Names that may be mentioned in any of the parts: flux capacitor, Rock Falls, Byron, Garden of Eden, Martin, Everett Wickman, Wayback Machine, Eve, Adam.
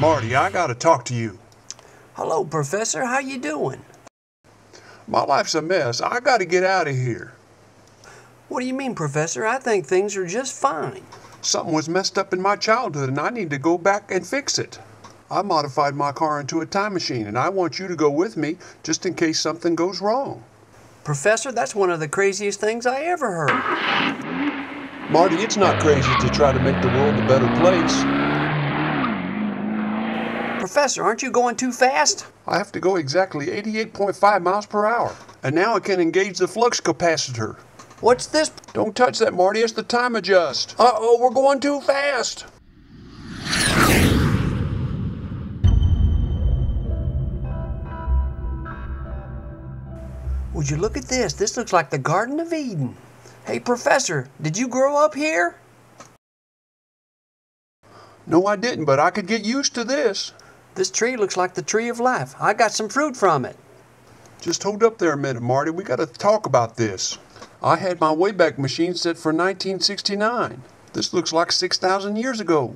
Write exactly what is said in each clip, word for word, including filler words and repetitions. Marty, I gotta talk to you. Hello, Professor. How you doing? My life's a mess. I gotta get out of here. What do you mean, Professor? I think things are just fine. Something was messed up in my childhood, and I need to go back and fix it. I modified my car into a time machine, and I want you to go with me just in case something goes wrong. Professor, that's one of the craziest things I ever heard. Marty, it's not crazy to try to make the world a better place. Professor, aren't you going too fast? I have to go exactly eighty-eight point five miles per hour. And now I can engage the flux capacitor. What's this? Don't touch that, Marty. It's the time adjust. Uh-oh, we're going too fast. Would you look at this? This looks like the Garden of Eden. Hey, Professor, did you grow up here? No, I didn't, but I could get used to this. This tree looks like the tree of life. I got some fruit from it. Just hold up there a minute, Marty. We got to talk about this. I had my Wayback Machine set for nineteen sixty-nine. This looks like six thousand years ago.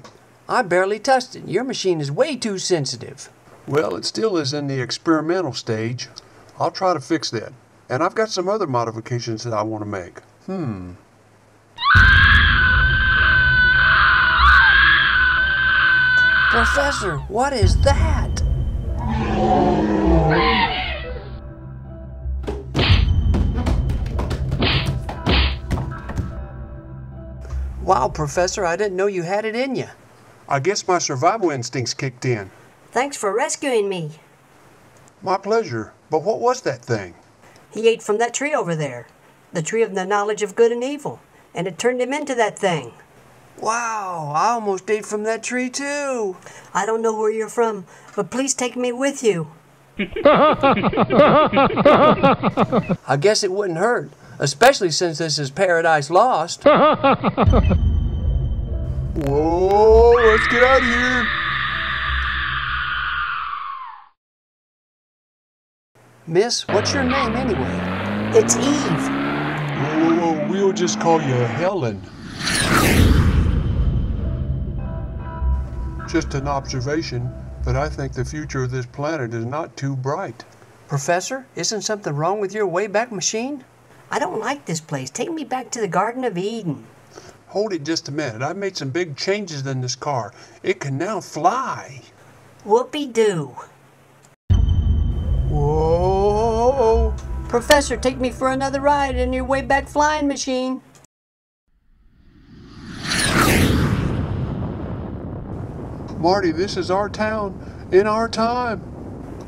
I barely touched it. Your machine is way too sensitive. Well, it still is in the experimental stage. I'll try to fix that. And I've got some other modifications that I want to make. Hmm. Professor, what is that? Wow, Professor, I didn't know you had it in you. I guess my survival instincts kicked in. Thanks for rescuing me. My pleasure. But what was that thing? He ate from that tree over there, the tree of the knowledge of good and evil, and it turned him into that thing. Wow, I almost ate from that tree too. I don't know where you're from, but please take me with you. I guess it wouldn't hurt, especially since this is Paradise Lost. Whoa, let's get out of here. Miss, what's your name anyway? It's Eve. Whoa, whoa, whoa. We'll just call you Helen. Just an observation, but I think the future of this planet is not too bright. Professor, isn't something wrong with your Wayback Machine? I don't like this place. Take me back to the Garden of Eden. Hold it just a minute. I've made some big changes in this car. It can now fly. Whoopee-doo. Whoa. Professor, take me for another ride in your Wayback Flying Machine. Marty, this is our town, in our time.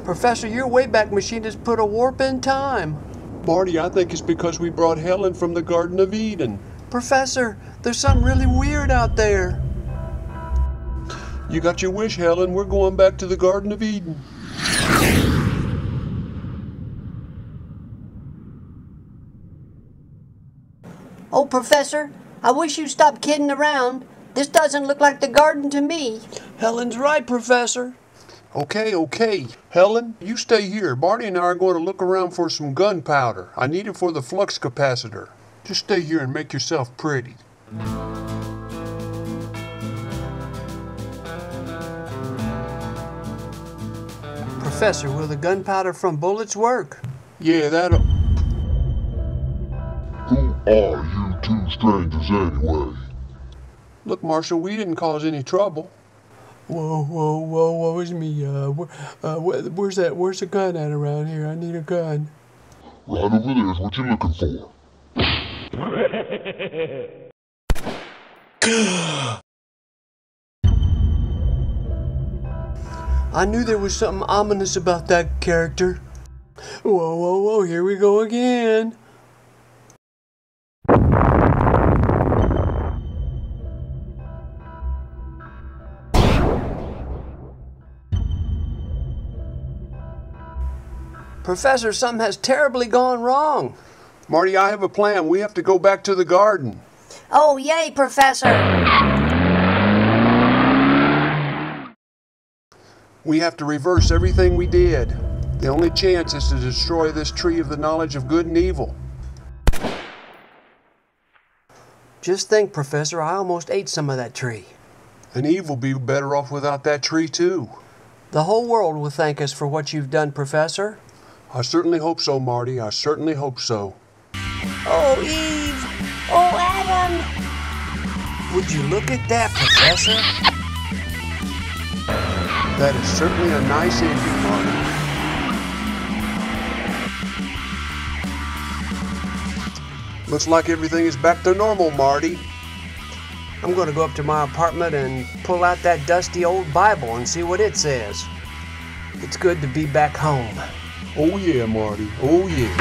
Professor, your Wayback Machine has put a warp in time. Marty, I think it's because we brought Helen from the Garden of Eden. Professor, there's something really weird out there. You got your wish, Helen. We're going back to the Garden of Eden. Oh, Professor, I wish you'd stop kidding around. This doesn't look like the garden to me. Helen's right, Professor. Okay, okay. Helen, you stay here. Marty and I are going to look around for some gunpowder. I need it for the flux capacitor. Just stay here and make yourself pretty. Professor, will the gunpowder from bullets work? Yeah, that'll... Who are you two strangers anyway? Look, Marshal, we didn't cause any trouble. Whoa, whoa, whoa, woe is me. Uh, where, uh, where's that? Where's the gun at around here? I need a gun. Right over there is what you're looking for. I knew there was something ominous about that character. Whoa, whoa, whoa, here we go again. Professor, something has terribly gone wrong. Marty, I have a plan. We have to go back to the garden. Oh, yay, Professor. We have to reverse everything we did. The only chance is to destroy this tree of the knowledge of good and evil. Just think, Professor, I almost ate some of that tree. And Eve will be better off without that tree, too. The whole world will thank us for what you've done, Professor. I certainly hope so, Marty. I certainly hope so. Oh, Eve! Oh, Adam! Would you look at that, Professor? That is certainly a nice ending, Marty. Looks like everything is back to normal, Marty. I'm going to go up to my apartment and pull out that dusty old Bible and see what it says. It's good to be back home. Oh yeah, Marty. Oh yeah.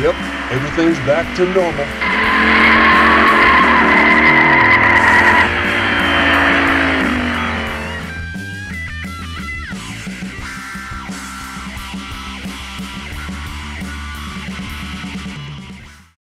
Yep, everything's back to normal.